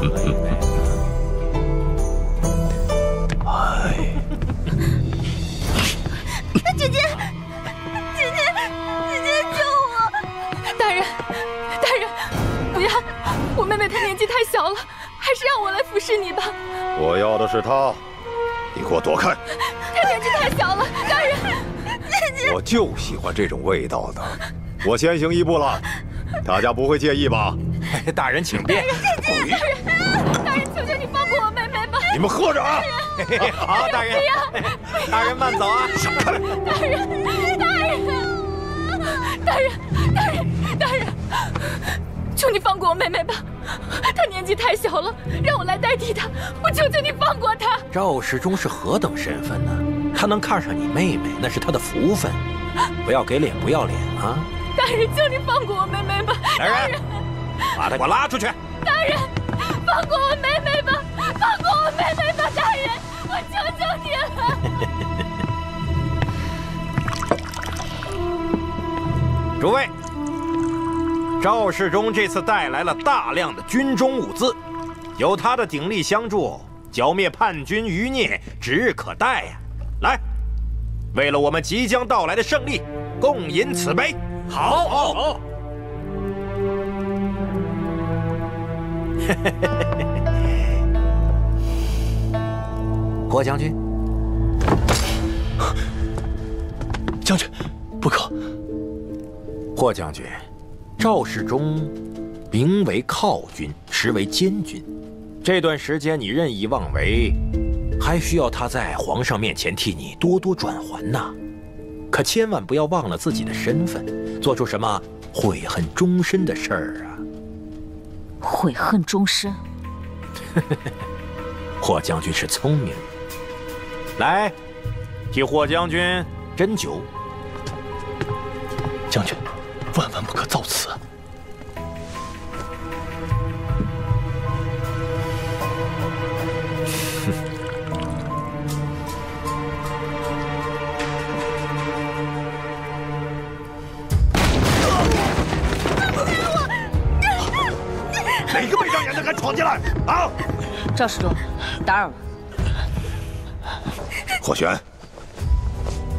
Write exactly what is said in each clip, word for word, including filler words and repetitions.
姐姐，姐姐，姐姐救我！大人，大人，不要！我妹妹她年纪太小了，还是让我来服侍你吧。我要的是她，你给我躲开！她年纪太小了，大人，姐姐，我就喜欢这种味道的。我先行一步了，大家不会介意吧？哎、大人，请便。大人，大人，求求你放过我妹妹吧！你们喝着啊！ 好，大人，大人慢走啊！闪开！大人，大人，大人，大人，大人，求你放过我妹妹吧，她年纪太小了，让我来代替她，我求求你放过她。赵世忠是何等身份呢？他能看上你妹妹，那是他的福分，不要给脸不要脸啊！大人，求你放过我妹妹吧！大人，把他给我拉出去！大人，放过我妹妹吧，放过我妹妹吧，大人！ 我求求你了！诸位，赵世忠这次带来了大量的军中物资，有他的鼎力相助，剿灭叛军余孽指日可待呀！来，为了我们即将到来的胜利，共饮此杯！好！好！嘿嘿嘿嘿。 郭将军，将军，不可。霍将军，赵世忠名为靠军，实为监军。这段时间你任意妄为，还需要他在皇上面前替你多多转圜呐。可千万不要忘了自己的身份，做出什么悔恨终身的事儿啊！悔恨终身。霍将军是聪明人。 来，替霍将军斟酒。将军，万万不可造次。哪个没长眼的敢闯进来啊！赵世忠，打扰了。 霍玄，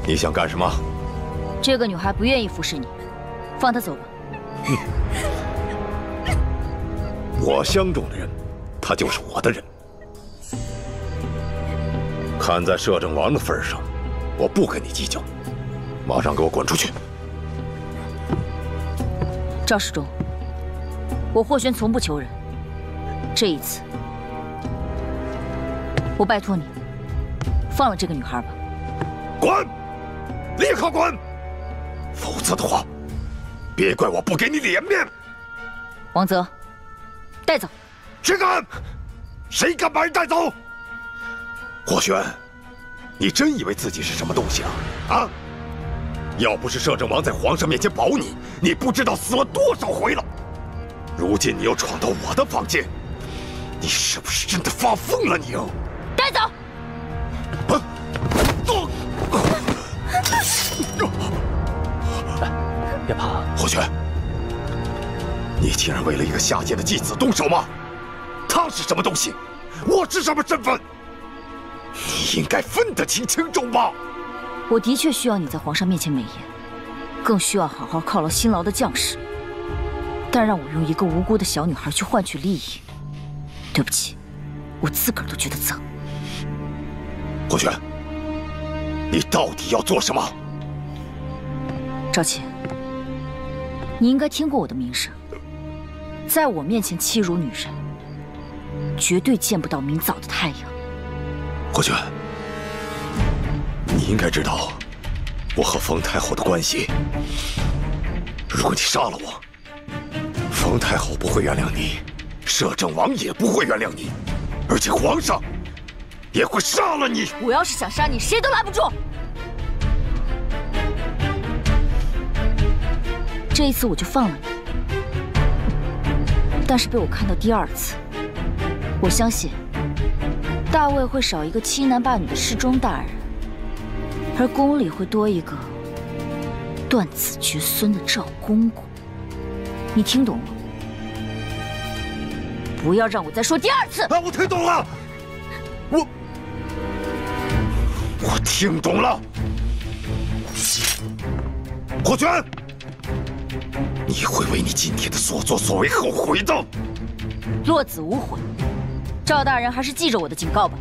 你想干什么？这个女孩不愿意服侍你，放她走吧。嗯，我相中的人，她就是我的人。看在摄政王的份上，我不跟你计较。马上给我滚出去！赵世忠，我霍玄从不求人，这一次，我拜托你。 放了这个女孩吧！滚！立刻滚！否则的话，别怪我不给你脸面。王泽，带走！谁敢？谁敢把人带走？霍玄，你真以为自己是什么东西啊？啊！要不是摄政王在皇上面前保你，你不知道死了多少回了。如今你又闯到我的房间，你是不是真的发疯了？你又带走！ 别怕，霍玄，你竟然为了一个下贱的继子动手吗？他是什么东西？我是什么身份？你应该分得清轻重吧？我的确需要你在皇上面前美言，更需要好好犒劳辛劳的将士。但让我用一个无辜的小女孩去换取利益，对不起，我自个儿都觉得脏。霍玄，你到底要做什么？赵琴。 你应该听过我的名声，在我面前欺辱女人，绝对见不到明早的太阳。霍玄，你应该知道我和冯太后的关系。如果你杀了我，冯太后不会原谅你，摄政王也不会原谅你，而且皇上也会杀了你。我要是想杀你，谁都拦不住。 这一次我就放了你，但是被我看到第二次，我相信大魏会少一个欺男霸女的侍中大人，而宫里会多一个断子绝孙的赵公公。你听懂吗？不要让我再说第二次！啊，我听懂了，我我听懂了。霍权，你会为你今天的所作所为后悔的。落子无悔，赵大人还是记着我的警告吧。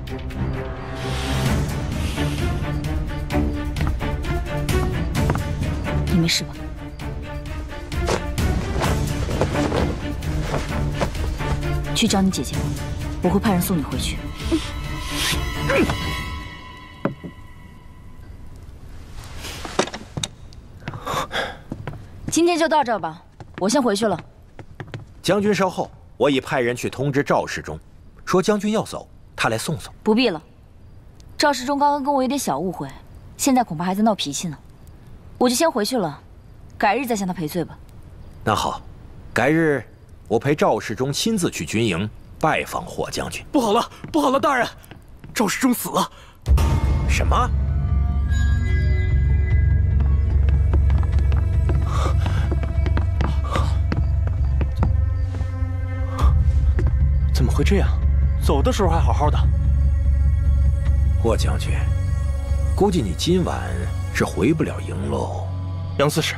你没事吧？去找你姐姐吧，我会派人送你回去。今天就到这儿吧，我先回去了。将军稍后，我已派人去通知赵世忠，说将军要走，他来送送。不必了，赵世忠刚刚跟我有点小误会，现在恐怕还在闹脾气呢。 我就先回去了，改日再向他赔罪吧。那好，改日我陪赵世忠亲自去军营拜访霍将军。不好了，不好了，大人，赵世忠死了！什么？怎么会这样？走的时候还好好的。霍将军，估计你今晚…… 是回不了营喽，杨刺史，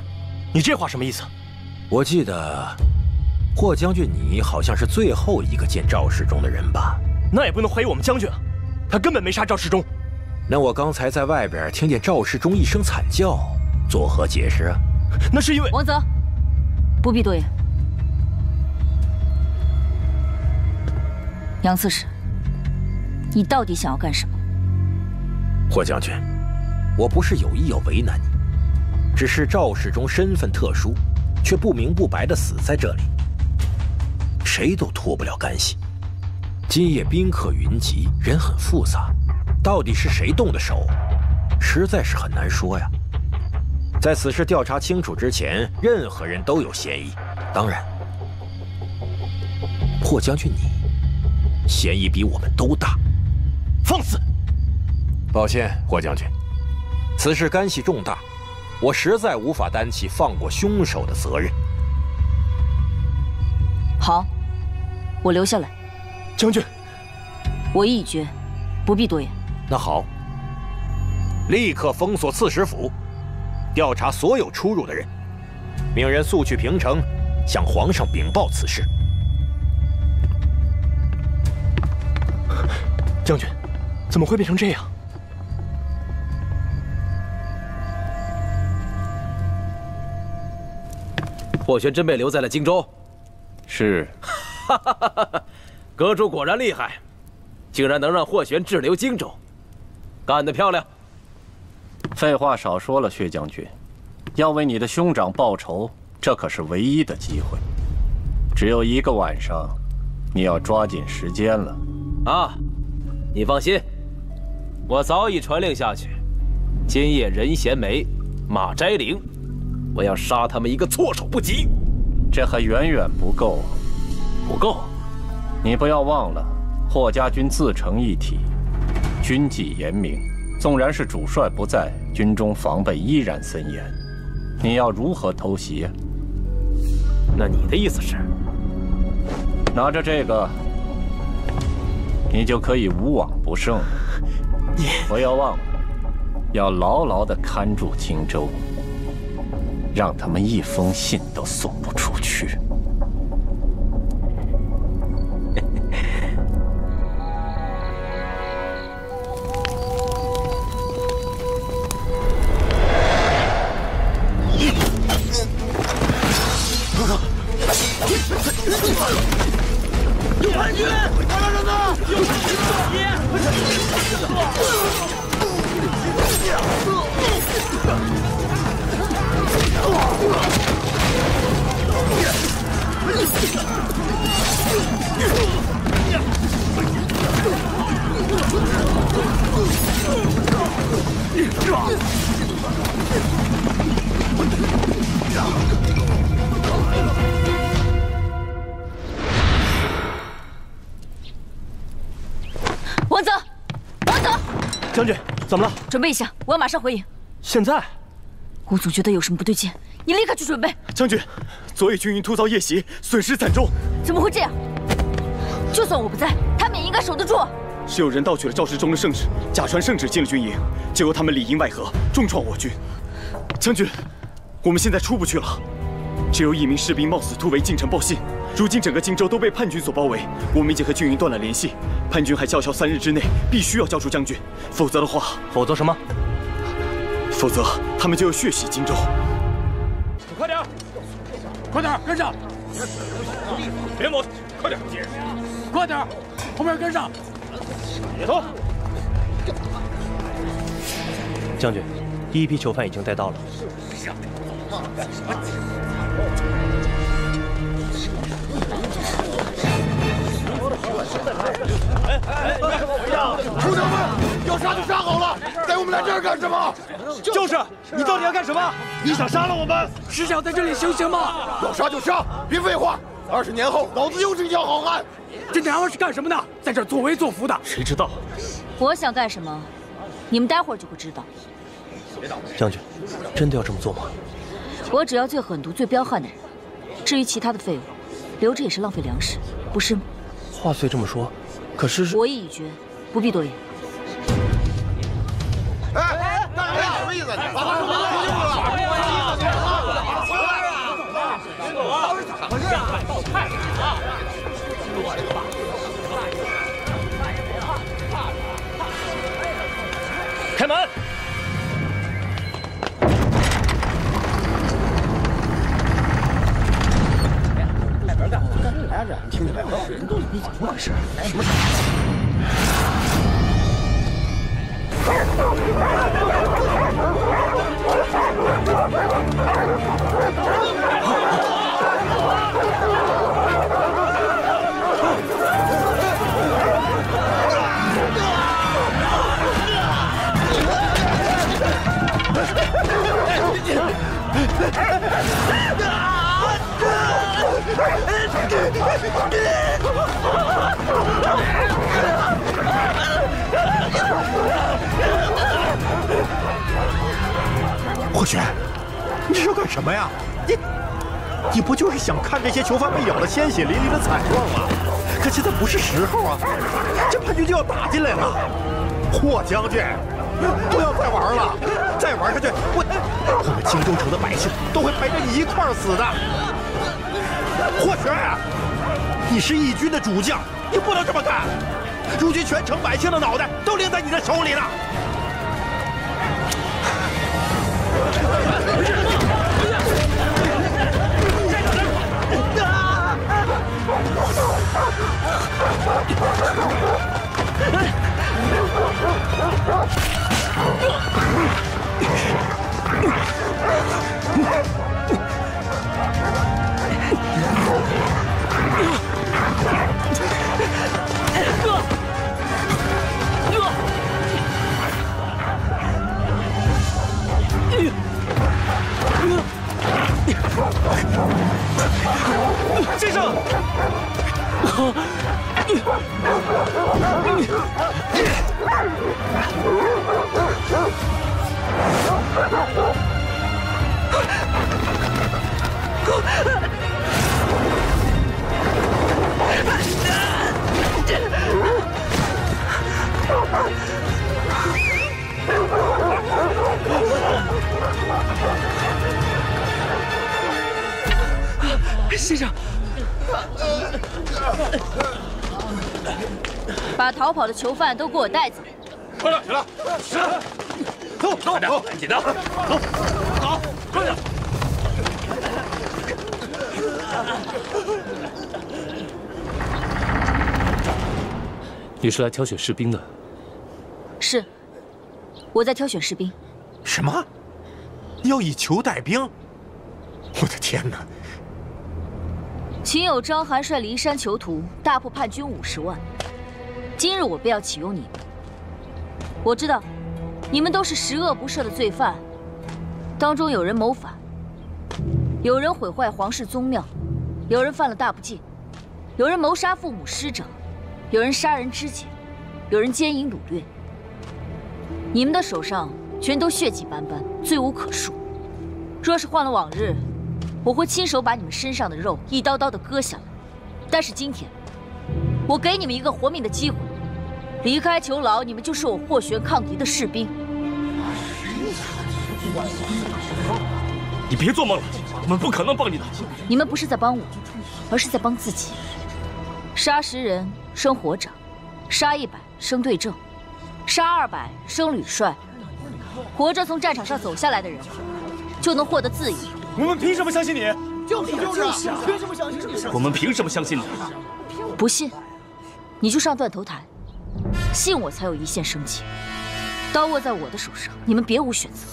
你这话什么意思？我记得霍将军你好像是最后一个见赵世忠的人吧？那也不能怀疑我们将军啊，他根本没杀赵世忠。那我刚才在外边听见赵世忠一声惨叫，作何解释啊？那是因为王泽，不必多言。杨刺史，你到底想要干什么？霍将军。 我不是有意要为难你，只是赵世忠身份特殊，却不明不白的死在这里，谁都脱不了干系。今夜宾客云集，人很复杂，到底是谁动的手，实在是很难说呀。在此事调查清楚之前，任何人都有嫌疑。当然，霍将军你，嫌疑比我们都大。放肆！抱歉，霍将军。 此事干系重大，我实在无法担起放过凶手的责任。好，我留下来。将军，我意已决，不必多言。那好，立刻封锁刺史府，调查所有出入的人，命人速去平城，向皇上禀报此事。将军，怎么会变成这样？ 霍玄真被留在了荆州，是，阁主果然厉害，竟然能让霍玄滞留荆州，干得漂亮。废话少说了，薛将军，要为你的兄长报仇，这可是唯一的机会，只有一个晚上，你要抓紧时间了。啊，你放心，我早已传令下去，今夜任贤梅、马摘玲。 我要杀他们一个措手不及，这还远远不够，不够。你不要忘了，霍家军自成一体，军纪严明。纵然是主帅不在，军中防备依然森严。你要如何偷袭？那你的意思是，拿着这个，你就可以无往不胜了。你不要忘了，要牢牢地看住荆州。 让他们一封信都送不出去。有叛军！大老爷子，有叛军！ 王泽，王泽，将军，怎么了？准备一下，我要马上回营。现在。 我总觉得有什么不对劲，你立刻去准备。将军，昨夜军营突遭夜袭，损失惨重。怎么会这样？就算我不在，他们也应该守得住。是有人盗取了赵世忠的圣旨，假传圣旨进了军营，结果他们里应外合，重创我军。将军，我们现在出不去了，只有一名士兵冒死突围进城报信。如今整个荆州都被叛军所包围，我们已经和军营断了联系。叛军还叫嚣三日之内必须要交出将军，否则的话，否则什么？否则他们就要血洗荆州。快点，快点，跟上！别磨，快点，快点，后面跟上！ 别动！将军，第一批囚犯已经带到了。哎哎，出城吧！要杀就杀好了，带我们来这儿干什么？就是，你到底要干什么？你想杀了我们？是想在这里行刑吗？要杀就杀，别废话！二十年后，老子又是一条好汉。 这娘们是干什么的？在这作威作福的，谁知道？我想干什么，你们待会儿就会知道。将军，真的要这么做吗？我只要最狠毒、最彪悍的人，至于其他的废物，留着也是浪费粮食，不是吗？话虽这么说，可是是……我意已决，不必多言。哎哎，干什么呀？什么意思？你把我手机丢了！回来啊！别走啊！怎么回事啊？暴派啊！ 开门！来门干活，干啥呀？这听着来，人都你怎么回事？什么？霍玄，你这是要干什么呀？你，你不就是想看这些囚犯被咬得鲜血淋漓的惨状吗？可现在不是时候啊！这叛军就要打进来了，霍将军。 不要再玩了，再玩下去，我我们荆州城的百姓都会陪着你一块儿死的。霍玄，你是义军的主将，你不能这么干。如今全城百姓的脑袋都拎在你的手里了。先生。 先生。 把逃跑的囚犯都给我带走！快点，起来，起来，走走走，紧的，走走，快点！你是来挑选士兵的？是，我在挑选士兵。什么？你要以囚带兵？我的天哪！ 秦友章还率骊山囚徒大破叛军五十万，今日我便要启用你们。我知道，你们都是十恶不赦的罪犯，当中有人谋反，有人毁坏皇室宗庙，有人犯了大不敬，有人谋杀父母师长，有人杀人肢解，有人奸淫掳掠。你们的手上全都血迹斑斑，罪无可恕。若是换了往日， 我会亲手把你们身上的肉一刀刀的割下来，但是今天，我给你们一个活命的机会，离开囚牢，你们就是我斡旋抗敌的士兵。你别做梦了，我们不可能帮你的。你们不是在帮我，而是在帮自己。杀十人生火长，杀一百生队正，杀二百生旅帅。活着从战场上走下来的人，就能获得自由。我们凭什么相信你？ 就是就是啊！凭什么相信你？我们凭什么相信你？不信，你就上断头台；信我，才有一线生机。刀握在我的手上，你们别无选择。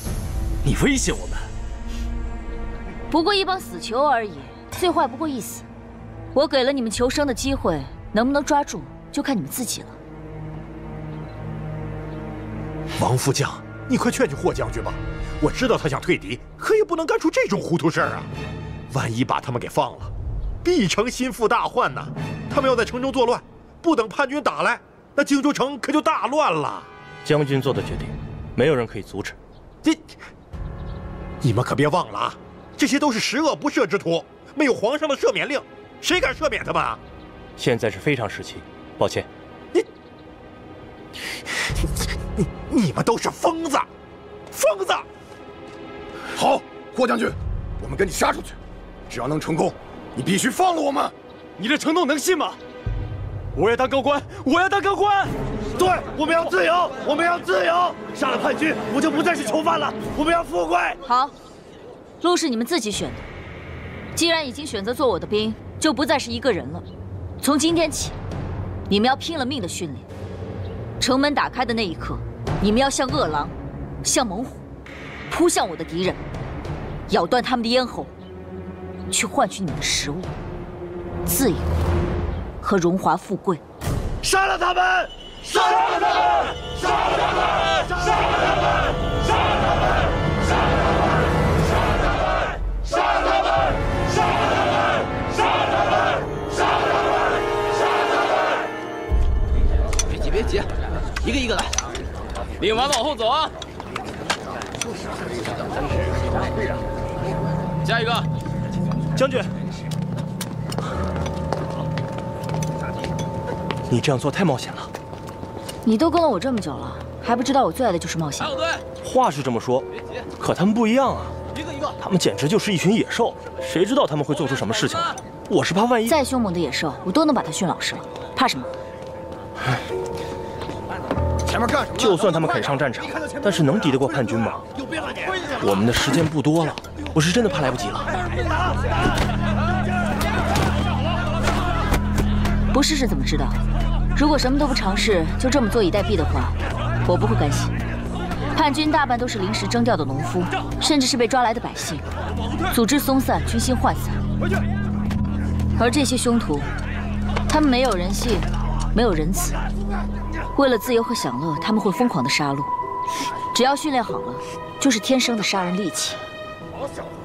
你威胁我们？不过一帮死囚而已，最坏不过一死。我给了你们求生的机会，能不能抓住，就看你们自己了。王副将，你快劝劝霍将军吧。我知道他想退敌，可也不能干出这种糊涂事儿啊。 万一把他们给放了，必成心腹大患呐！他们要在城中作乱，不等叛军打来，那荆州城可就大乱了。将军做的决定，没有人可以阻止。你，你们可别忘了啊，这些都是十恶不赦之徒，没有皇上的赦免令，谁敢赦免他们啊？现在是非常时期，抱歉。你，你，你们都是疯子，疯子！好，霍将军，我们跟你杀出去。 只要能成功，你必须放了我们！你这承诺能信吗？我要当高官，我要当高官！对，我们要自由，我们要自由！杀了叛军，我就不再是囚犯了，我们要富贵！好，路是你们自己选的。既然已经选择做我的兵，就不再是一个人了。从今天起，你们要拼了命的训练。城门打开的那一刻，你们要像饿狼，像猛虎，扑向我的敌人，咬断他们的咽喉。 去换取你们的食物、自由和荣华富贵。杀了他们！杀了他们！杀了他们！杀了他们！杀了他们！杀了他们！杀了他们！杀了他们！杀了他们！杀了他们！别急，别急，一个一个来。领完往后走啊！下一个。 将军，你这样做太冒险了。你都跟了我这么久了，还不知道我最爱的就是冒险。话是这么说，可他们不一样啊！一个一个，他们简直就是一群野兽，谁知道他们会做出什么事情来？我是怕万一……再凶猛的野兽，我都能把它训老实了，怕什么？前面干什么？就算他们肯上战场，但是能敌得过叛军吗？有病啊你！我们的时间不多了。 我是真的怕来不及了。不试试怎么知道？如果什么都不尝试，就这么坐以待毙的话，我不会甘心。叛军大半都是临时征调的农夫，甚至是被抓来的百姓，组织松散，军心涣散。而这些凶徒，他们没有人性，没有仁慈，为了自由和享乐，他们会疯狂的杀戮。只要训练好了，就是天生的杀人利器。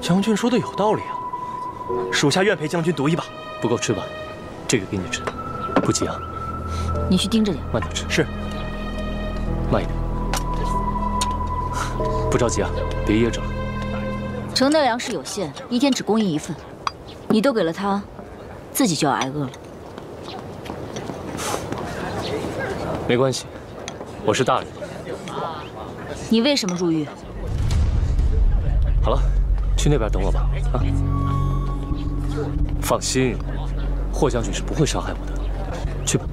将军说的有道理啊，属下愿陪将军赌一把。不够吃吧？这个给你吃，不急啊。你去盯着点，慢点吃。是，慢一点，不着急啊，别噎着了。城内粮食有限，一天只供应一份，你都给了他，自己就要挨饿了。没关系，我是大人。你为什么入狱？ 好了，去那边等我吧。啊，放心，霍将军是不会伤害我的。去吧。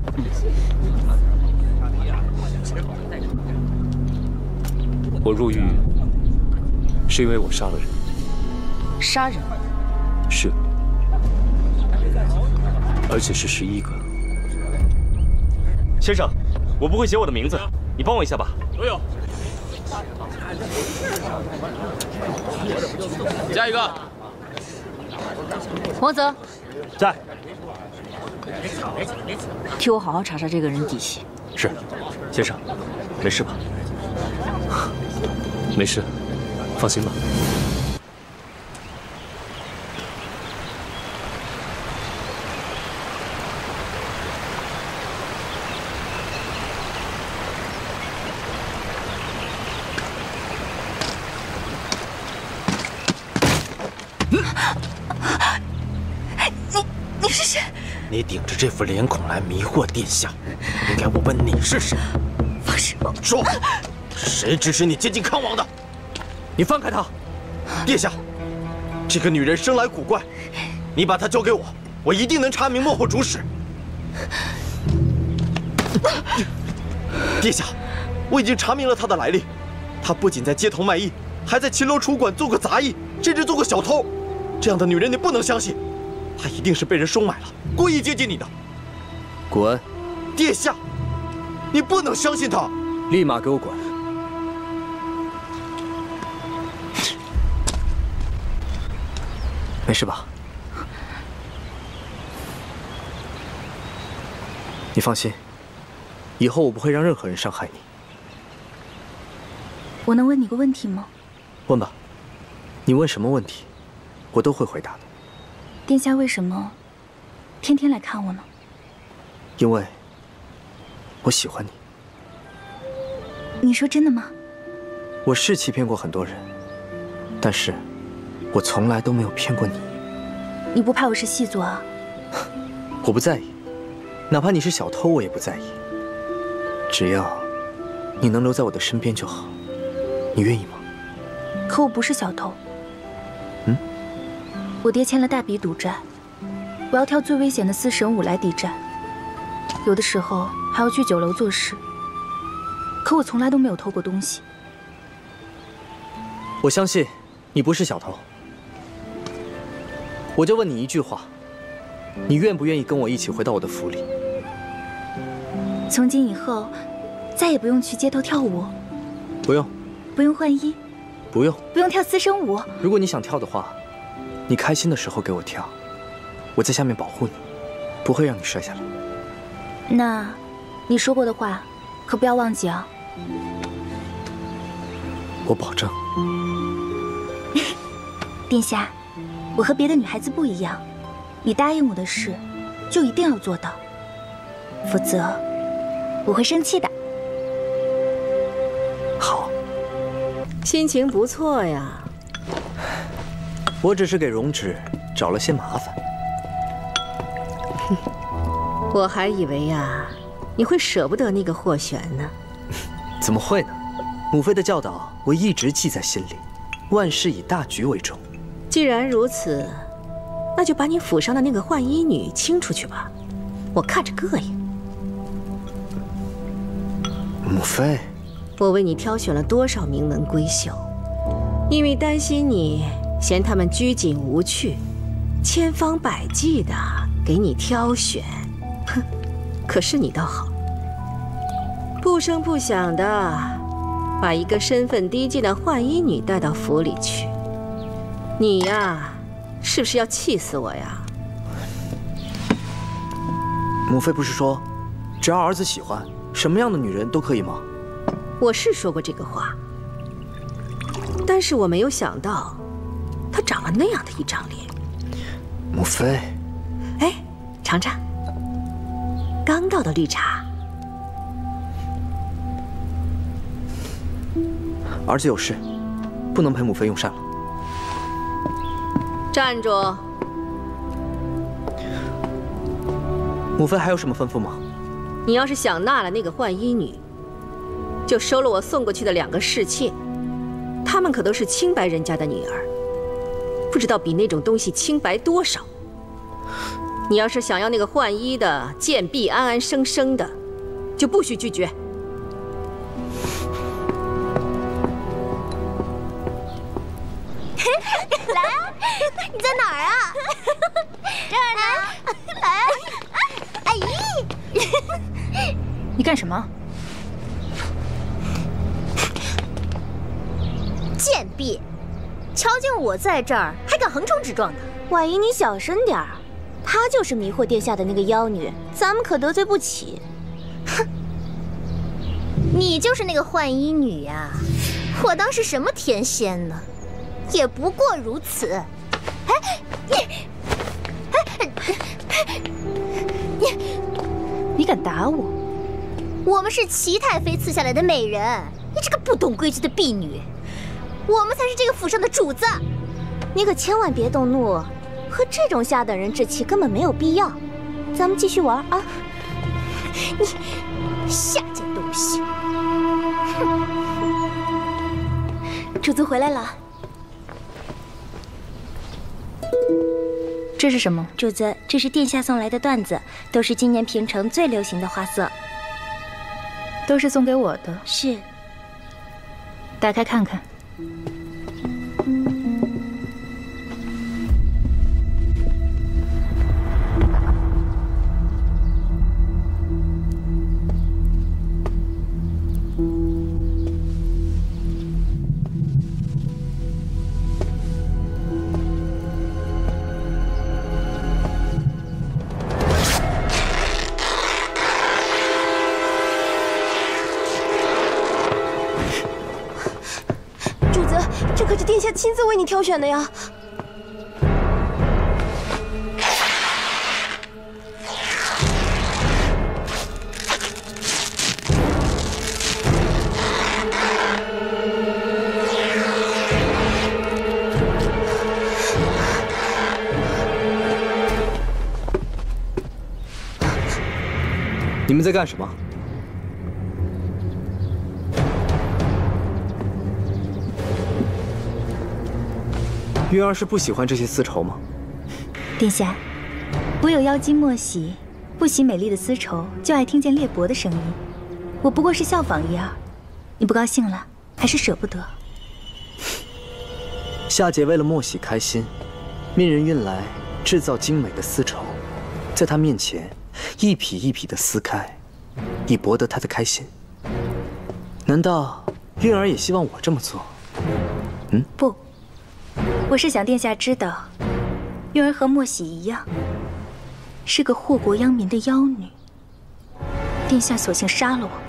我入狱是因为我杀了人。杀人？是，而且是十一个。先生，我不会写我的名字，你帮我一下吧。都有。 加一个，王泽，在。替我好好查查这个人底细。是，先生，没事吧？没事，放心吧。这副脸孔来迷惑殿下。应该我问你是谁？方师傅，说，谁指使你接近康王的？你放开她！殿下，这个女人生来古怪，你把她交给我，我一定能查明幕后主使。殿下，我已经查明了她的来历，她不仅在街头卖艺，还在秦楼楚馆做过杂役，甚至做过小偷。这样的女人你不能相信。 他一定是被人收买了，故意接近你的。滚！殿下，你不能相信他！立马给我滚！没事吧？你放心，以后我不会让任何人伤害你。我能问你个问题吗？问吧，你问什么问题，我都会回答的。 殿下为什么天天来看我呢？因为我喜欢你。你说真的吗？我是欺骗过很多人，但是我从来都没有骗过你。你不怕我是细作啊？我不在意，哪怕你是小偷，我也不在意。只要你能留在我的身边就好，你愿意吗？可我不是小偷。 我爹欠了大笔赌债，我要跳最危险的四神舞来抵债，有的时候还要去酒楼做事。可我从来都没有偷过东西。我相信你不是小偷。我就问你一句话：你愿不愿意跟我一起回到我的府里？从今以后，再也不用去街头跳舞。不用。不用换衣。不用。不用跳四神舞。如果你想跳的话。 你开心的时候给我跳，我在下面保护你，不会让你摔下来。那，你说过的话，可不要忘记啊！我保证。殿下，我和别的女孩子不一样，你答应我的事，就一定要做到，否则我会生气的。好。心情不错呀。 我只是给容芷找了些麻烦。我还以为呀，你会舍不得那个霍玄呢。怎么会呢？母妃的教导我一直记在心里，万事以大局为重。既然如此，那就把你府上的那个换衣女清出去吧，我看着膈应。母妃，我为你挑选了多少名门闺秀，因为担心你。 嫌他们拘谨无趣，千方百计的给你挑选，哼！可是你倒好，不声不响的把一个身份低贱的换衣女带到府里去。你呀，是不是要气死我呀？母妃不是说，只要儿子喜欢，什么样的女人都可以吗？我是说过这个话，但是我没有想到。 他长了那样的一张脸，母妃。哎，尝尝，刚倒的绿茶。儿子有事，不能陪母妃用膳了。站住！母妃还有什么吩咐吗？你要是想纳了那个换衣女，就收了我送过去的两个侍妾，她们可都是清白人家的女儿。 不知道比那种东西清白多少。你要是想要那个换衣的贱婢安安生生的，就不许拒绝。来啊！你在哪儿啊？这儿呢。来啊！阿姨，你干什么？贱婢。 瞧见我在这儿，还敢横冲直撞呢！婉姨，你小声点儿，她就是迷惑殿下的那个妖女，咱们可得罪不起。哼，你就是那个换衣女呀、啊！我当是什么天仙呢，也不过如此。哎，你，哎，你，你敢打我？我们是齐太妃赐下来的美人，你这个不懂规矩的婢女！ 我们才是这个府上的主子，你可千万别动怒，和这种下等人置气根本没有必要。咱咱们继续玩啊！你下贱东西！主子回来了，这是什么？主子，这是殿下送来的缎子，都是今年平城最流行的花色。都是送给我的。是。打开看看。 亲自为你挑选的呀！你们在干什么？ 云儿是不喜欢这些丝绸吗？殿下，我有妖精莫喜，不喜美丽的丝绸，就爱听见裂帛的声音。我不过是效仿一二，你不高兴了，还是舍不得。夏桀为了莫喜开心，命人运来制造精美的丝绸，在他面前一匹一匹的撕开，以博得他的开心。难道韵儿也希望我这么做？嗯，不。 我是想殿下知道，韵儿和莫喜一样，是个祸国殃民的妖女。殿下索性杀了我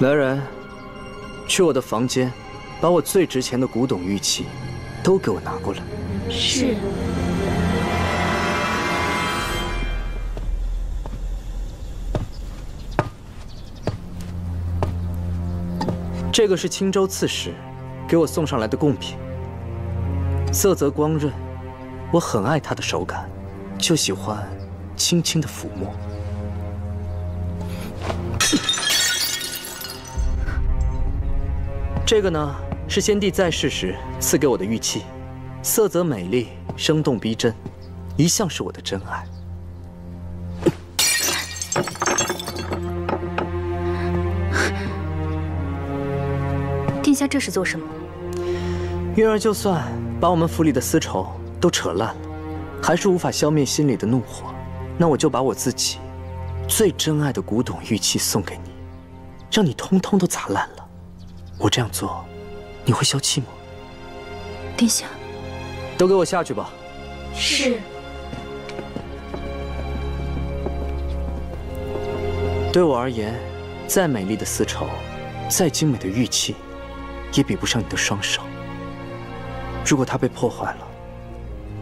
吧。来人，去我的房间，把我最值钱的古董玉器都给我拿过来。是。 这个是青州刺史给我送上来的贡品，色泽光润，我很爱它的手感，就喜欢轻轻的抚摸。这个呢是先帝在世时赐给我的玉器，色泽美丽，生动逼真，一向是我的真爱。 殿下这是做什么？韵儿就算把我们府里的丝绸都扯烂了，还是无法消灭心里的怒火。那我就把我自己最珍爱的古董玉器送给你，让你通通都砸烂了。我这样做，你会消气吗？殿下，都给我下去吧。是。对我而言，再美丽的丝绸，再精美的玉器。 也比不上你的双手。如果它被破坏了，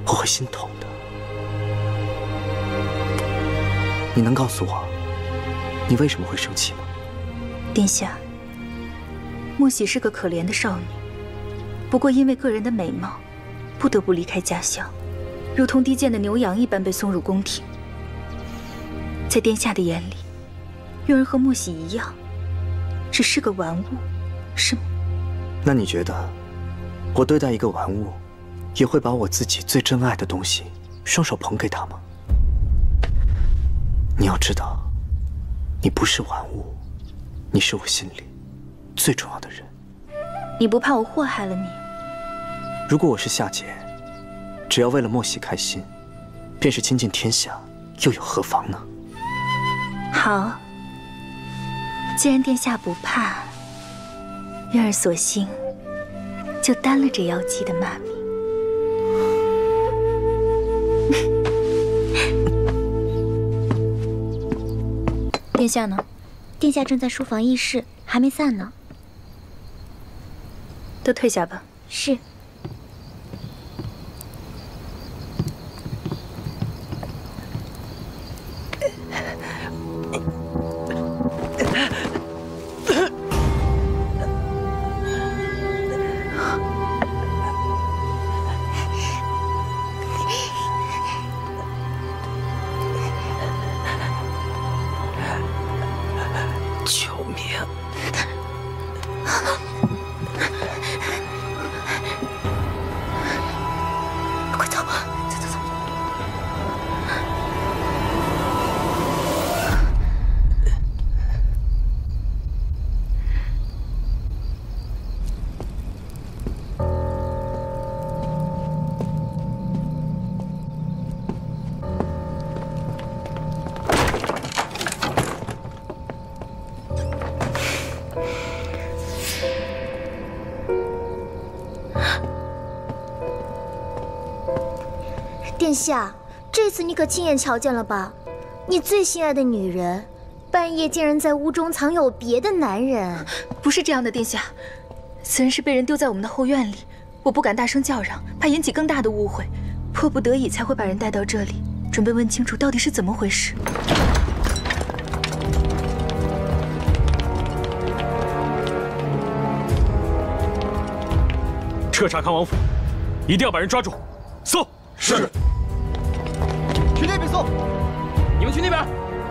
我会心痛的。你能告诉我，你为什么会生气吗？殿下，莫喜是个可怜的少女，不过因为个人的美貌，不得不离开家乡，如同低贱的牛羊一般被送入宫廷。在殿下的眼里，韵儿和莫喜一样，只是个玩物，是吗？ 那你觉得，我对待一个玩物，也会把我自己最珍爱的东西双手捧给他吗？你要知道，你不是玩物，你是我心里最重要的人。你不怕我祸害了你？如果我是夏桀，只要为了莫喜开心，便是倾尽天下，又有何妨呢？好，既然殿下不怕。 月儿索性就担了这妖姬的骂名。殿下呢？殿下正在书房议事，还没散呢。都退下吧。是。殿下，这次你可亲眼瞧见了吧？你最心爱的女人，半夜竟然在屋中藏有别的男人。不是这样的，殿下，此人是被人丢在我们的后院里，我不敢大声叫嚷，怕引起更大的误会，迫不得已才会把人带到这里，准备问清楚到底是怎么回事。 彻查康王府，一定要把人抓住！搜！是。去那边搜！你们去那边。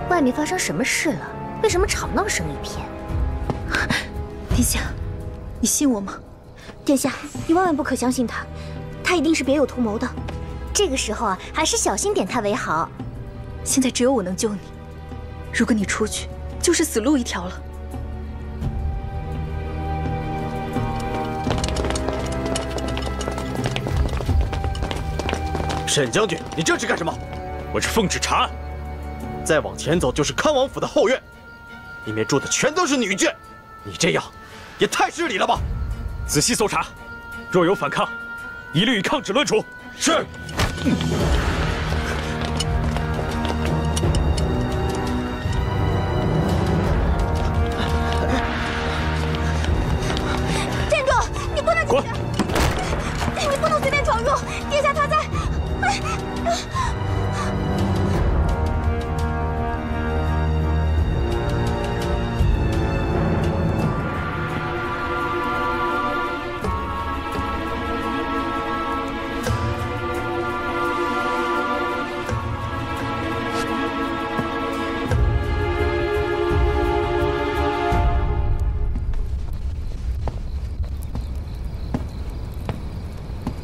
外面发生什么事了？为什么吵闹声一片？殿下，你信我吗？殿下，你万万不可相信他，他一定是别有图谋的。这个时候啊，还是小心点他为好。现在只有我能救你，如果你出去，就是死路一条了。 沈将军，你这是干什么？我是奉旨查案。再往前走就是康王府的后院，里面住的全都是女眷。你这样也太失礼了吧！仔细搜查，若有反抗，一律以抗旨论处。是。嗯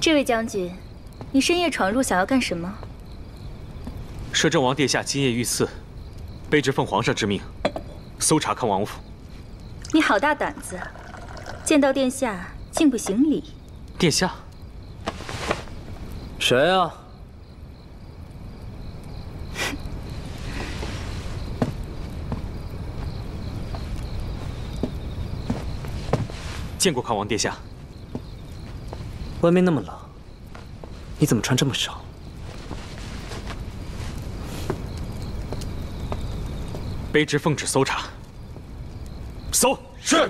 这位将军，你深夜闯入，想要干什么？摄政王殿下今夜遇刺，卑职奉皇上之命，搜查康王府。你好大胆子，见到殿下竟不行礼。殿下，谁啊？见过康王殿下。 外面那么冷，你怎么穿这么少？卑职奉旨搜查。搜！是。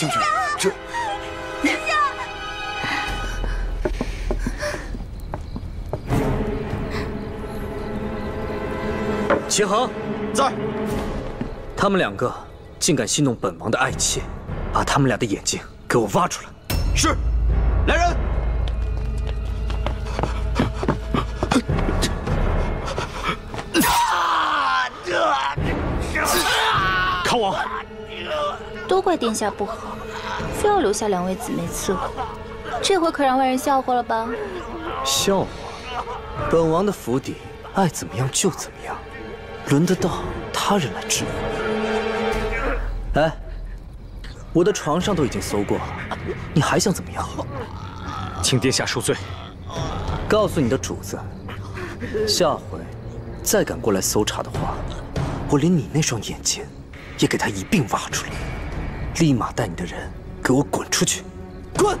将军，这…… 秦衡在，他们两个竟敢戏弄本王的爱妾，把他们俩的眼睛给我挖出来！是，来人！康王，都怪殿下不好，非要留下两位姊妹伺候，这回可让外人笑话了吧？笑话？本王的府邸，爱怎么样就怎么样。 轮得到他人来治理？哎，我的床上都已经搜过了，你还想怎么样？请殿下恕罪。告诉你的主子，下回再敢过来搜查的话，我连你那双眼睛也给他一并挖出来，立马带你的人给我滚出去，滚！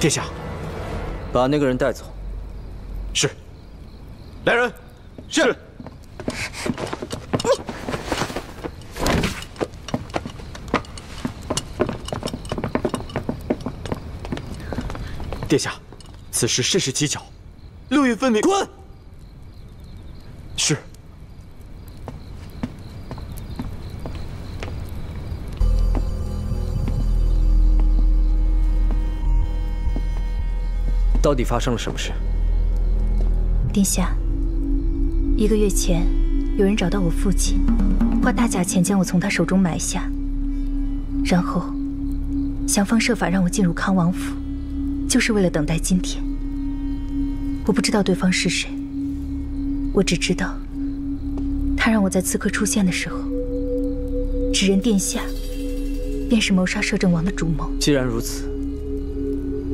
殿下，把那个人带走。是。来人。是。是殿下，此事甚是蹊跷，六月分明。滚！是。 到底发生了什么事？殿下，一个月前有人找到我父亲，花大价钱将我从他手中买下，然后想方设法让我进入康王府，就是为了等待今天。我不知道对方是谁，我只知道他让我在刺客出现的时候指认殿下，便是谋杀摄政王的主谋。既然如此，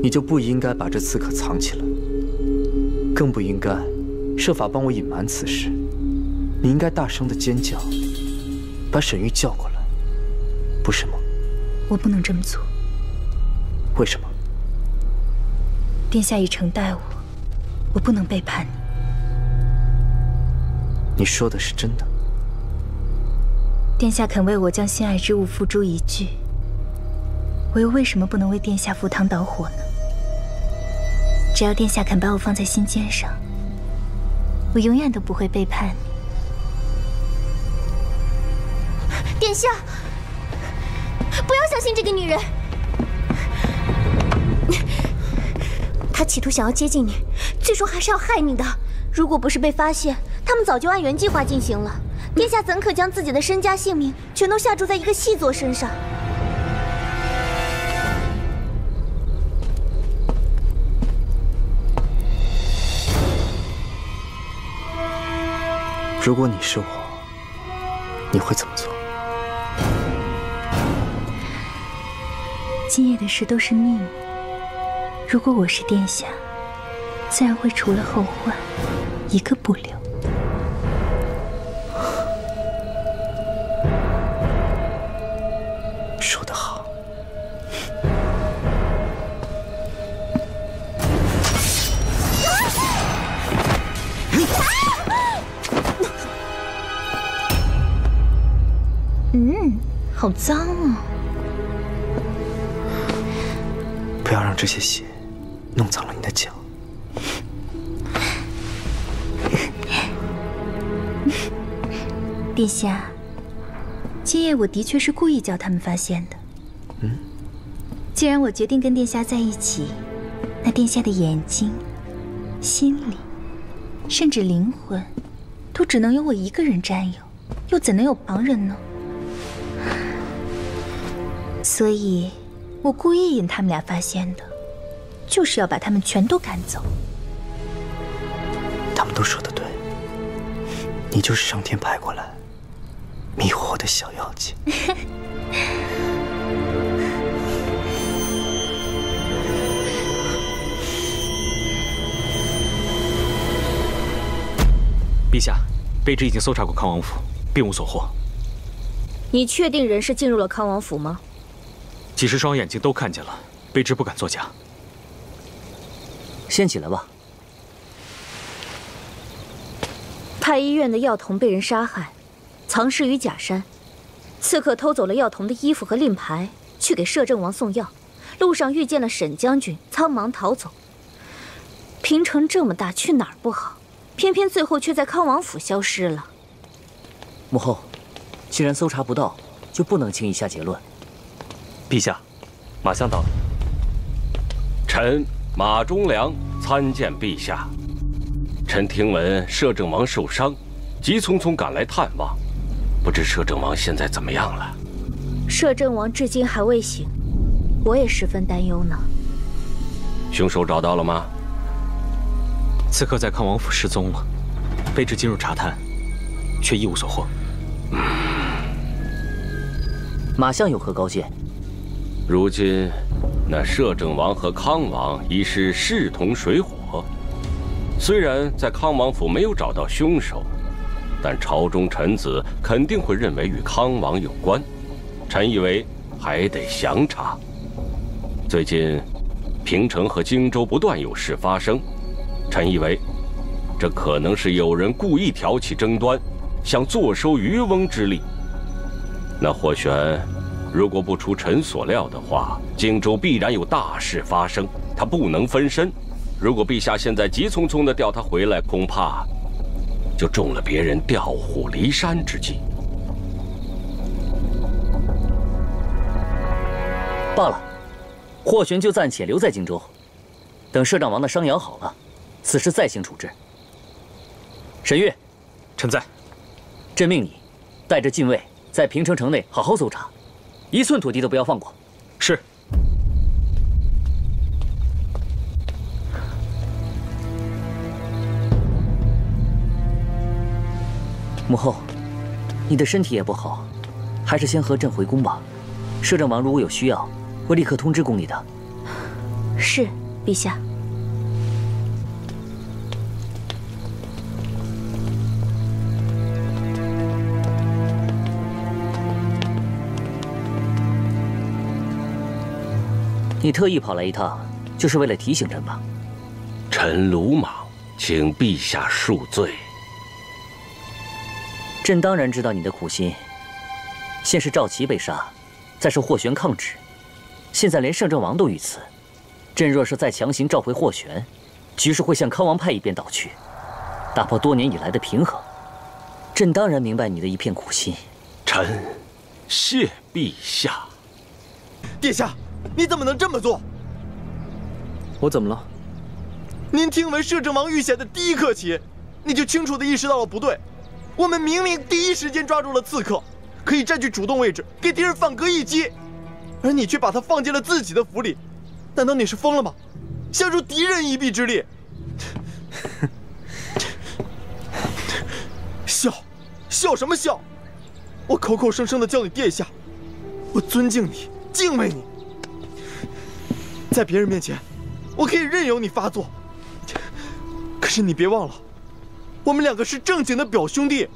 你就不应该把这刺客藏起来，更不应该设法帮我隐瞒此事。你应该大声的尖叫，把沈玉叫过来，不是吗？我不能这么做。为什么？殿下已承待我，我不能背叛你。你说的是真的？ 殿下肯为我将心爱之物付诸一炬，我又为什么不能为殿下赴汤蹈火呢？只要殿下肯把我放在心尖上，我永远都不会背叛你。殿下，不要相信这个女人，她企图想要接近你，最终还是要害你的。如果不是被发现，他们早就按原计划进行了。 殿下怎可将自己的身家性命全都下注在一个细作身上？如果你是我，你会怎么做？今夜的事都是秘密。如果我是殿下，自然会除了后患，一个不留。 好脏啊！不要让这些血弄脏了你的脚。殿下，今夜我的确是故意叫他们发现的。嗯，既然我决定跟殿下在一起，那殿下的眼睛、心里，甚至灵魂，都只能由我一个人占有，又怎能有旁人呢？ 所以，我故意引他们俩发现的，就是要把他们全都赶走。他们都说的对，你就是上天派过来迷惑我的小妖精。陛下，卑职已经搜查过康王府，并无所获。你确定人是进入了康王府吗？ 几十双眼睛都看见了，卑职不敢作假。先起来吧。太医院的药童被人杀害，藏尸于假山。刺客偷走了药童的衣服和令牌，去给摄政王送药。路上遇见了沈将军，仓忙逃走。平城这么大，去哪儿不好，偏偏最后却在康王府消失了。母后，既然搜查不到，就不能轻易下结论。 陛下，马相到了。臣马忠良参见陛下。臣听闻摄政王受伤，急匆匆赶来探望，不知摄政王现在怎么样了？摄政王至今还未醒，我也十分担忧呢。凶手找到了吗？刺客在康王府失踪了，卑职进入查探，却一无所获。嗯、马相有何高见？ 如今，那摄政王和康王已是势同水火。虽然在康王府没有找到凶手，但朝中臣子肯定会认为与康王有关。臣以为还得详查。最近，平城和荆州不断有事发生，臣以为这可能是有人故意挑起争端，想坐收渔翁之利。那霍玄。 如果不出臣所料的话，荆州必然有大事发生，他不能分身。如果陛下现在急匆匆地调他回来，恐怕就中了别人调虎离山之计。罢了，霍玄就暂且留在荆州，等摄政王的伤养好了，此事再行处置。沈玉，臣在。朕命你带着禁卫在平城城内好好搜查。 一寸土地都不要放过。是。母后，你的身体也不好，还是先和朕回宫吧。摄政王如果有需要，会立刻通知宫里的。是，陛下。 你特意跑来一趟，就是为了提醒朕吧？臣鲁莽，请陛下恕罪。朕当然知道你的苦心。先是赵齐被杀，再是霍玄抗旨，现在连摄政王都遇刺。朕若是再强行召回霍玄，局势会向康王派一边倒去，打破多年以来的平衡。朕当然明白你的一片苦心。臣谢陛下。殿下。 你怎么能这么做？我怎么了？您听闻摄政王遇险的第一刻起，你就清楚地意识到了不对。我们明明第一时间抓住了刺客，可以占据主动位置，给敌人反戈一击，而你却把他放进了自己的府里。难道你是疯了吗？想助敌人一臂之力？笑，笑什么笑？我口口声声地叫你殿下，我尊敬你，敬畏你。 在别人面前，我可以任由你发作。可是你别忘了，我们两个是正经的表兄弟。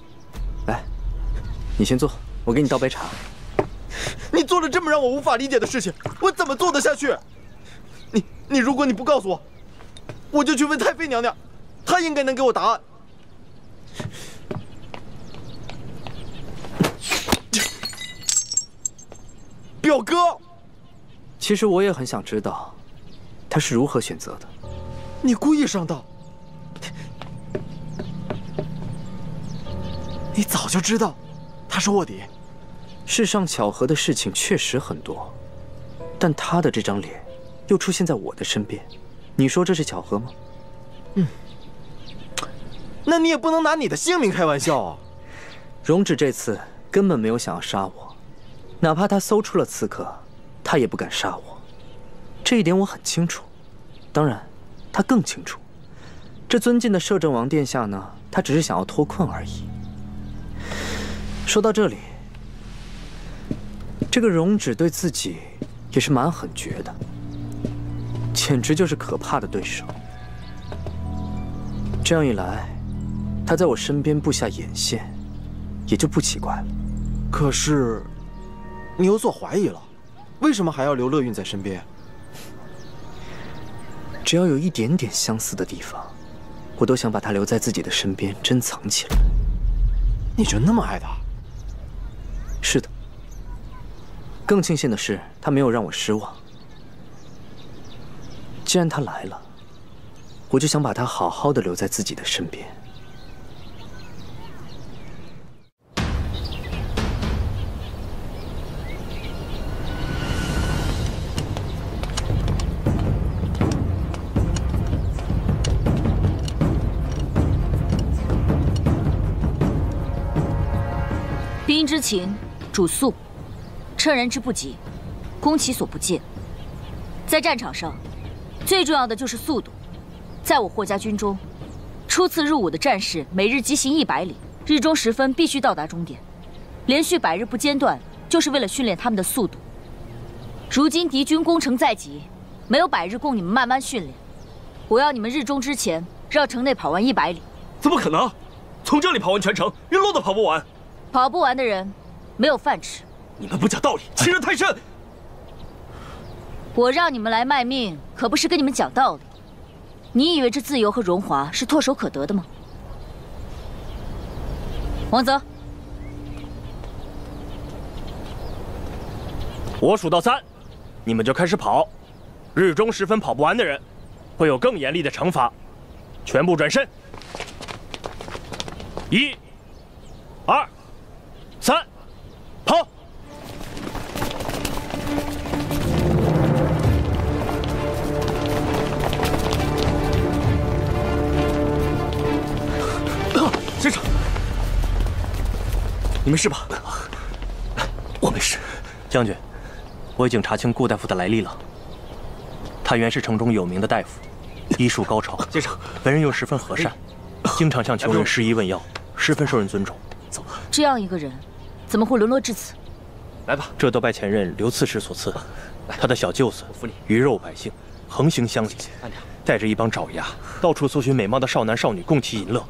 来，你先坐，我给你倒杯茶。你做了这么让我无法理解的事情，我怎么做得下去？你你，如果你不告诉我，我就去问太妃娘娘，她应该能给我答案。表哥。 其实我也很想知道，他是如何选择的。你故意上当，你早就知道他是卧底。世上巧合的事情确实很多，但他的这张脸又出现在我的身边，你说这是巧合吗？嗯，那你也不能拿你的性命开玩笑啊。荣芷这次根本没有想要杀我，哪怕他搜出了刺客。 他也不敢杀我，这一点我很清楚。当然，他更清楚。这尊敬的摄政王殿下呢，他只是想要脱困而已。说到这里，这个荣芷对自己也是蛮狠绝的，简直就是可怕的对手。这样一来，他在我身边布下眼线，也就不奇怪了。可是，你有所怀疑了。 为什么还要留乐韵在身边？只要有一点点相似的地方，我都想把她留在自己的身边，珍藏起来。你就那么爱她？是的。更庆幸的是，她没有让我失望。既然她来了，我就想把她好好的留在自己的身边。 冰音之情，主速，趁人之不及，攻其所不见。在战场上，最重要的就是速度。在我霍家军中，初次入伍的战士每日疾行一百里，日中时分必须到达终点，连续百日不间断，就是为了训练他们的速度。如今敌军攻城在即，没有百日供你们慢慢训练，我要你们日中之前绕城内跑完一百里。怎么可能？从这里跑完全城，一路都跑不完。 跑不完的人，没有饭吃。你们不讲道理，欺人太甚！哎、我让你们来卖命，可不是跟你们讲道理。你以为这自由和荣华是唾手可得的吗？王泽，我数到三，你们就开始跑。日中时分跑不完的人，会有更严厉的惩罚。全部转身。一，二。 三，跑！先生，你没事吧？我没事。将军，我已经查清顾大夫的来历了。他原是城中有名的大夫，医术高超。先生，为人又十分和善，经常向穷人施医问药，十分受人尊重。走吧。这样一个人。 怎么会沦落至此？来吧，这都拜前任刘刺史所赐。他的小舅子鱼肉百姓，横行乡里，带着一帮爪牙，到处搜寻美貌的少男少女供其淫乐。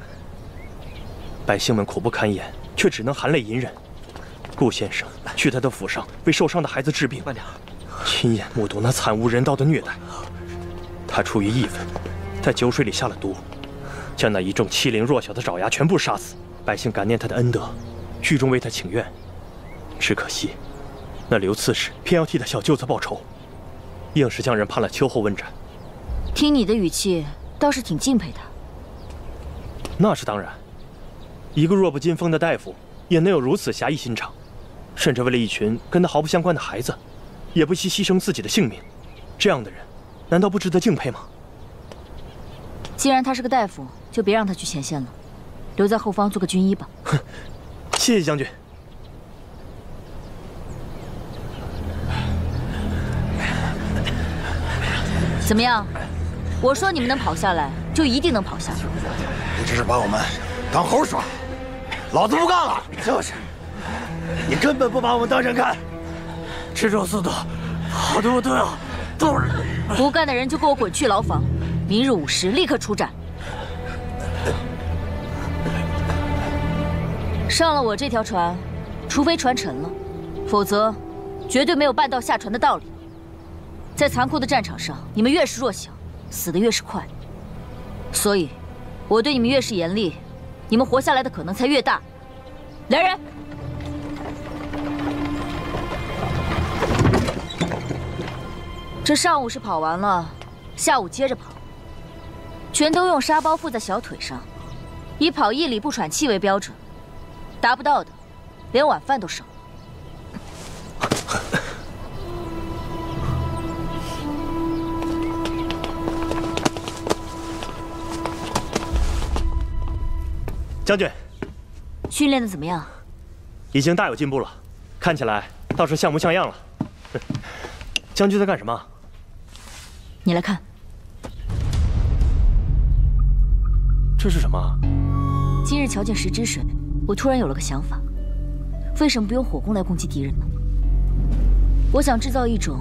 百姓们苦不堪言，却只能含泪隐忍。顾先生去他的府上为受伤的孩子治病，亲眼目睹那惨无人道的虐待。他出于义愤，在酒水里下了毒，将那一众欺凌弱小的爪牙全部杀死。百姓感念他的恩德，聚众为他请愿。只可惜，那刘刺史偏要替他小舅子报仇，硬是将人判了秋后问斩。听你的语气，倒是挺敬佩他。那是当然，一个弱不禁风的大夫，也能有如此侠义心肠，甚至为了一群跟他毫不相关的孩子，也不惜牺牲自己的性命。这样的人，难道不值得敬佩吗？既然他是个大夫，就别让他去前线了，留在后方做个军医吧。哼，谢谢将军。 怎么样？我说你们能跑下来，就一定能跑下来。你这是把我们当猴耍！老子不干了！就是，你根本不把我们当人看。这种速度，好多队啊，都是不干的人就给我滚去牢房，明日午时立刻处斩。上了我这条船，除非船沉了，否则绝对没有半道下船的道理。 在残酷的战场上，你们越是弱小，死得越是快。所以，我对你们越是严厉，你们活下来的可能才越大。来人，这上午是跑完了，下午接着跑，全都用沙包附在小腿上，以跑一里不喘气为标准。达不到的，连晚饭都省。 将军，训练的怎么样？已经大有进步了，看起来倒是像模像样了。将军在干什么？你来看，这是什么？今日瞧见石之水，我突然有了个想法：为什么不用火攻来攻击敌人呢？我想制造一种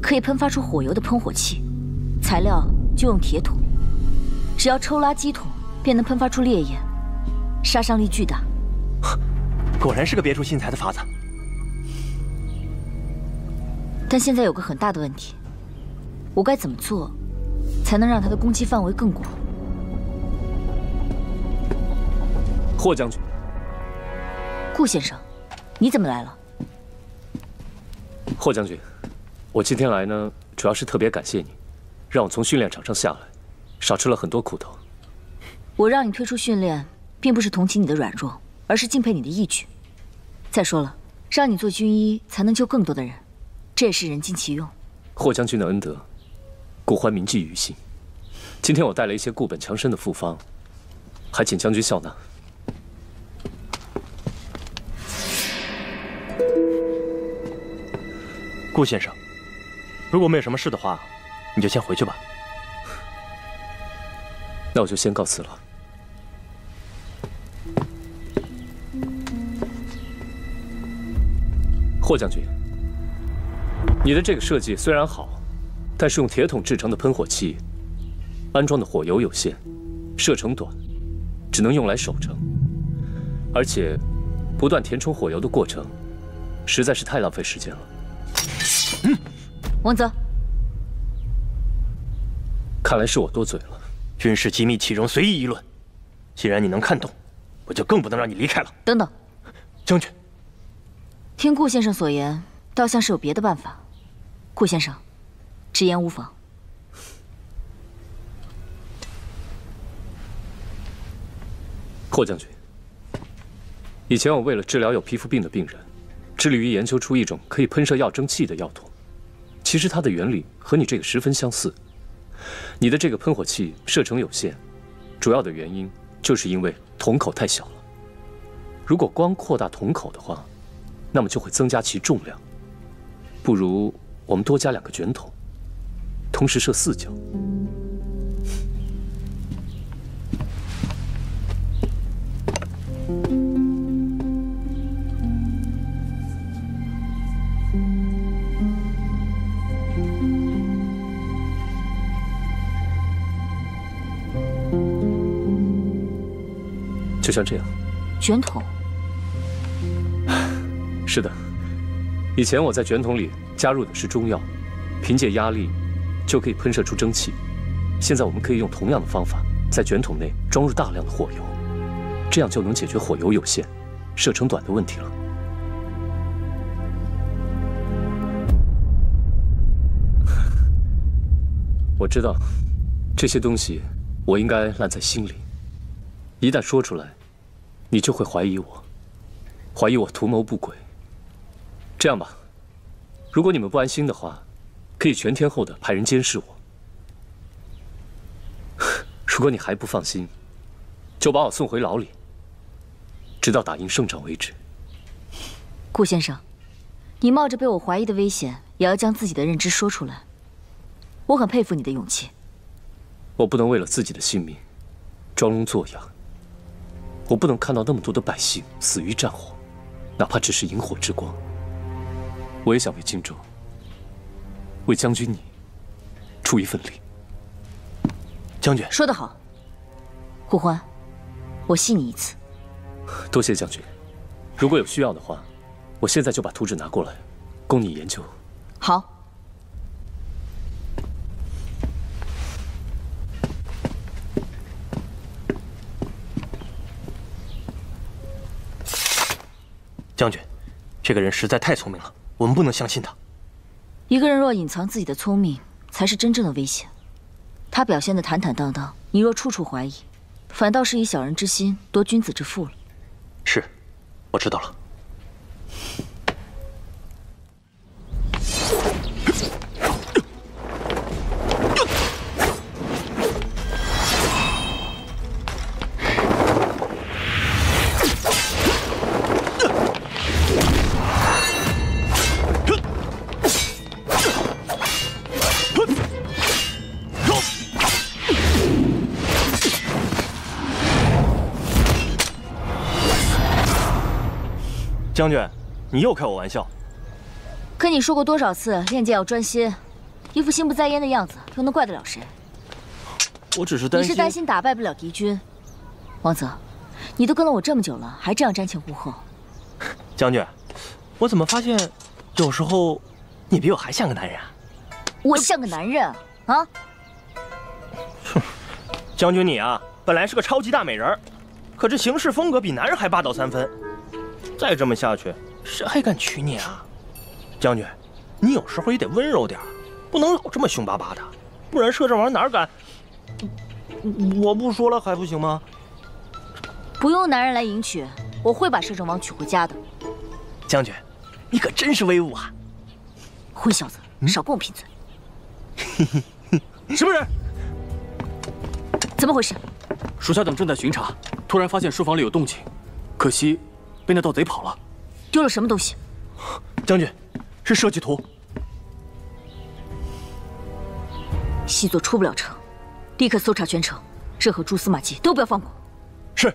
可以喷发出火油的喷火器，材料就用铁桶，只要抽拉机筒，便能喷发出烈焰。 杀伤力巨大，果然是个别出心裁的法子。但现在有个很大的问题，我该怎么做才能让他的攻击范围更广？霍将军，顾先生，你怎么来了？霍将军，我今天来呢，主要是特别感谢你，让我从训练场上下来，少吃了很多苦头。我让你退出训练。 并不是同情你的软弱，而是敬佩你的义举。再说了，让你做军医才能救更多的人，这也是人尽其用。霍将军的恩德，顾欢铭记于心。今天我带了一些固本强身的复方，还请将军笑纳。顾先生，如果没有什么事的话，你就先回去吧。那我就先告辞了。 霍将军，你的这个设计虽然好，但是用铁桶制成的喷火器，安装的火油有限，射程短，只能用来守城，而且不断填充火油的过程，实在是太浪费时间了。嗯，王泽，看来是我多嘴了。军事机密岂容随意议论？既然你能看懂，我就更不能让你离开了。等等，将军。 听顾先生所言，倒像是有别的办法。顾先生，直言无妨。霍将军，以前我为了治疗有皮肤病的病人，致力于研究出一种可以喷射药蒸汽的药桶。其实它的原理和你这个十分相似。你的这个喷火器射程有限，主要的原因就是因为桶口太小了。如果光扩大桶口的话， 那么就会增加其重量，不如我们多加两个卷筒，同时射四角。就像这样。卷筒。是的，以前我在卷筒里加入的是中药，凭借压力就可以喷射出蒸汽。现在我们可以用同样的方法，在卷筒内装入大量的火油，这样就能解决火油有限、射程短的问题了。 我知道，这些东西我应该烂在心里。一旦说出来，你就会怀疑我，怀疑我图谋不轨。这样吧，如果你们不安心的话，可以全天候的派人监视我。如果你还不放心，就把我送回牢里，直到打赢胜仗为止。顾先生，你冒着被我怀疑的危险，也要将自己的认知说出来。 我很佩服你的勇气。我不能为了自己的性命装聋作哑，我不能看到那么多的百姓死于战火，哪怕只是萤火之光。我也想为荆州，为将军你出一份力。将军说得好，胡欢，我信你一次。多谢将军，如果有需要的话，我现在就把图纸拿过来，供你研究。好。 将军，这个人实在太聪明了，我们不能相信他。一个人若隐藏自己的聪明，才是真正的危险。他表现得坦坦荡荡，你若处处怀疑，反倒是以小人之心夺君子之腹了。是，我知道了。将军，你又开我玩笑。跟你说过多少次，练剑要专心，一副心不在焉的样子，又能怪得了谁？我只是担心。你是担心打败不了敌军？王泽，你都跟了我这么久了，还这样瞻前顾后。将军，我怎么发现，有时候你比我还像个男人啊？我像个男人啊？哼，将军你啊，本来是个超级大美人，可这行事风格比男人还霸道三分。 再这么下去，谁还敢娶你啊？将军，你有时候也得温柔点，不能老这么凶巴巴的，不然摄政王哪敢？我不说了还不行吗？不用男人来迎娶，我会把摄政王娶回家的。将军，你可真是威武啊！混小子，少跟我贫嘴！什么人？怎么回事？属下等正在巡查，突然发现书房里有动静，可惜。 被那盗贼跑了，丢了什么东西？将军，是设计图。细作出不了城，立刻搜查全城，任何蛛丝马迹都不要放过。是。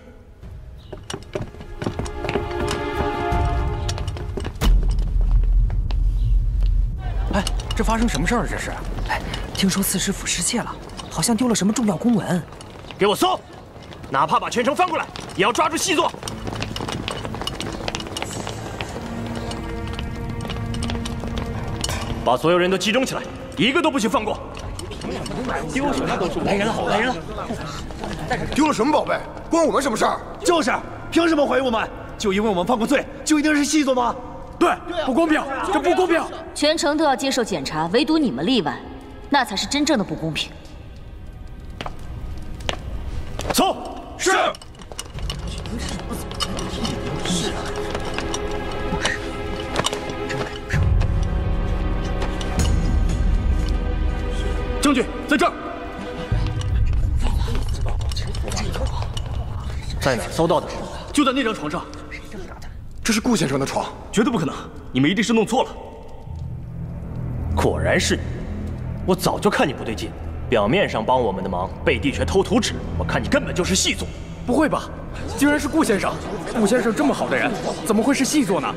哎，这发生什么事儿了？这是？哎，听说刺史府失窃了，好像丢了什么重要公文。给我搜！哪怕把全城翻过来，也要抓住细作。 把所有人都集中起来，一个都不许放过！丢什么都是我。来人了，来人了！丢了什么宝贝？关我们什么事儿？就是，凭什么怀疑我们？就因为我们犯过罪，就一定是细作吗？对，不公平，这不公平！全城都要接受检查，唯独你们例外，那才是真正的不公平。走，是。 证据在这儿，在哪搜到的？就在那张床上。这是顾先生的床，绝对不可能！你们一定是弄错了。果然是你，我早就看你不对劲。表面上帮我们的忙，背地却偷图纸。我看你根本就是细作。不会吧？竟然是顾先生！顾先生这么好的人，怎么会是细作呢？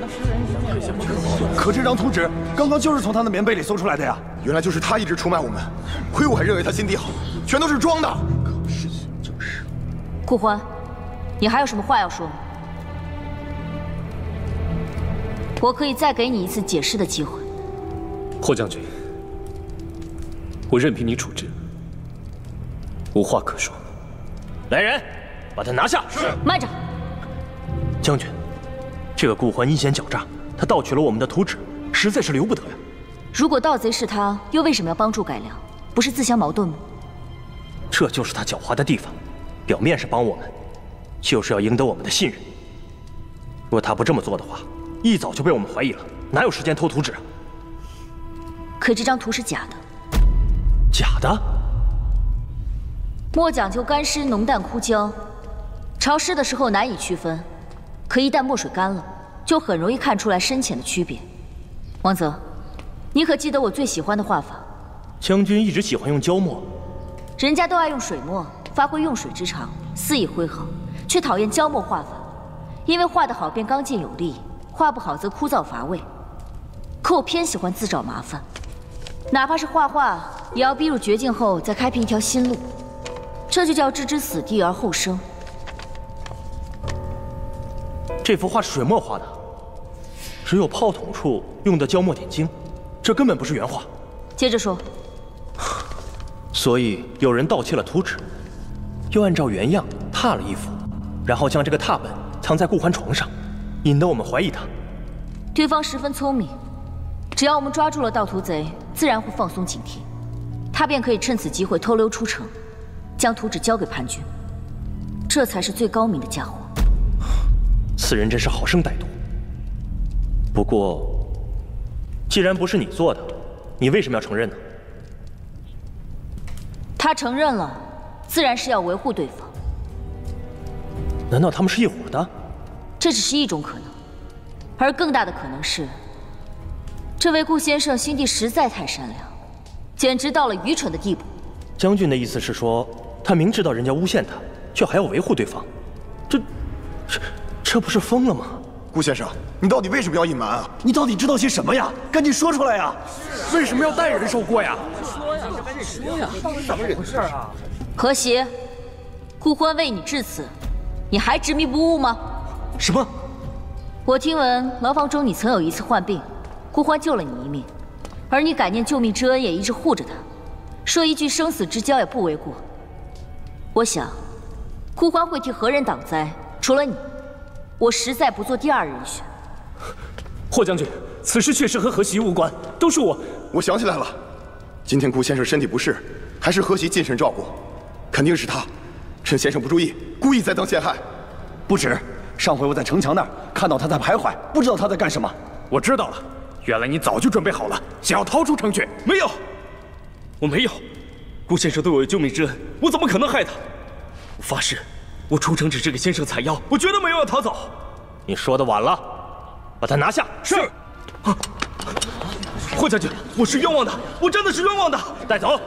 可这张图纸刚刚就是从他的棉被里搜出来的呀！原来就是他一直出卖我们，亏我还认为他心地好，全都是装的。顾欢，你你还有什么话要说吗？我可以再给你一次解释的机会。霍将军，我任凭你处置，无话可说。来人，把他拿下！是。慢着，将军，这个顾欢阴险狡诈，他盗取了我们的图纸，实在是留不得呀。如果盗贼是他，又为什么要帮助改良？不是自相矛盾吗？ 这就是他狡猾的地方，表面是帮我们，就是要赢得我们的信任。若他不这么做的话，一早就被我们怀疑了，哪有时间偷图纸啊？可这张图是假的。假的？墨讲究干湿浓淡枯焦，潮湿的时候难以区分，可一旦墨水干了，就很容易看出来深浅的区别。王泽，你可记得我最喜欢的画法？将军一直喜欢用胶墨。 人家都爱用水墨，发挥用水之长，肆意挥毫，却讨厌胶墨画法，因为画得好便刚劲有力，画不好则枯燥乏味。可我偏喜欢自找麻烦，哪怕是画画，也要逼入绝境后再开辟一条新路，这就叫置之死地而后生。这幅画是水墨画的，只有泡筒处用的胶墨点睛，这根本不是原画。接着说。 所以有人盗窃了图纸，又按照原样拓了一幅，然后将这个拓本藏在顾欢床上，引得我们怀疑他。对方十分聪明，只要我们抓住了盗图贼，自然会放松警惕，他便可以趁此机会偷溜出城，将图纸交给潘军。这才是最高明的家伙。此人真是好生歹毒。不过，既然不是你做的，你为什么要承认呢？ 他承认了，自然是要维护对方。难道他们是一伙的？这只是一种可能，而更大的可能是，这位顾先生心地实在太善良，简直到了愚蠢的地步。将军的意思是说，他明知道人家诬陷他，却还要维护对方，这、这、这不是疯了吗？顾先生，你到底为什么要隐瞒啊？你到底知道些什么呀？赶紧说出来呀！为什么要带人受过呀？ 说呀，到底怎么回事啊？何邪，顾欢为你至此，你还执迷不悟吗？什么？我听闻牢房中你曾有一次患病，顾欢救了你一命，而你感念救命之恩也一直护着他，说一句生死之交也不为过。我想，顾欢会替何人挡灾？除了你，我实在不做第二人选。霍将军，此事确实和何邪无关，都是我。我想起来了。 今天顾先生身体不适，还是何习尽神照顾，肯定是他，趁先生不注意，故意栽赃陷害。不止，上回我在城墙那儿看到他在徘徊，不知道他在干什么。我知道了，原来你早就准备好了，想要逃出城去。没有，我没有。顾先生对我有救命之恩，我怎么可能害他？我发誓，我出城只是给先生采药，我绝对没有要逃走。你说的晚了，把他拿下。是。啊 霍将军，我是冤枉的，我真的是冤枉的，带走！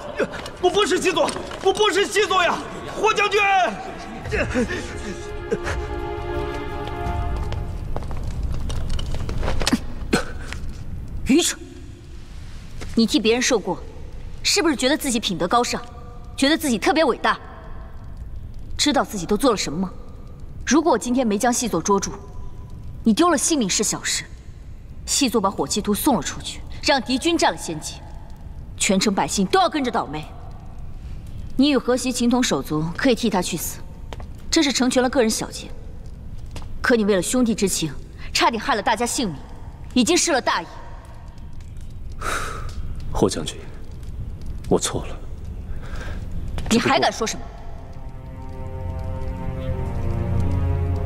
我不是细作，我不是细作呀！霍将军，愚蠢！你替别人受过，是不是觉得自己品德高尚，觉得自己特别伟大？知道自己都做了什么吗？如果我今天没将细作捉住，你丢了性命是小事。细作把火器图送了出去。 让敌军占了先机，全城百姓都要跟着倒霉。你与何习情同手足，可以替他去死，这是成全了个人小节。可你为了兄弟之情，差点害了大家性命，已经失了大义。霍将军，我错了。你还敢说什么？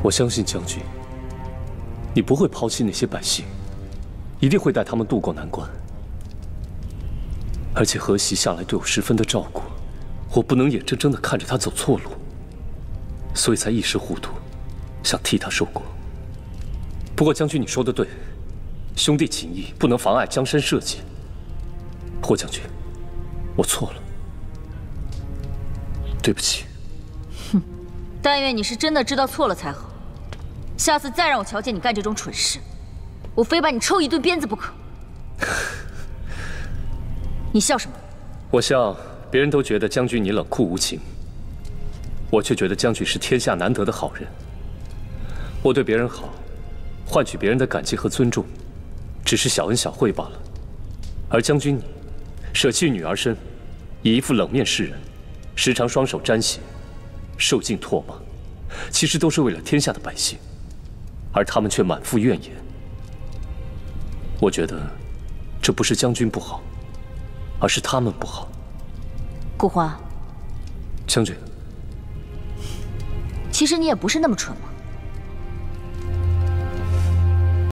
我相信将军，你不会抛弃那些百姓。 一定会带他们渡过难关，而且何习下来对我十分的照顾，我不能眼睁睁的看着他走错路，所以才一时糊涂，想替他受过。不过将军，你说的对，兄弟情谊不能妨碍江山社稷。霍将军，我错了，对不起。哼，但愿你是真的知道错了才好，下次再让我瞧见你干这种蠢事。 我非把你抽一顿鞭子不可！你笑什么？我笑，别人都觉得将军你冷酷无情，我却觉得将军是天下难得的好人。我对别人好，换取别人的感激和尊重，只是小恩小惠罢了。而将军你，舍弃女儿身，以一副冷面示人，时常双手沾血，受尽唾骂，其实都是为了天下的百姓，而他们却满腹怨言。我觉得，这不是将军不好，而是他们不好。顾华，将军，其实你也不是那么蠢嘛。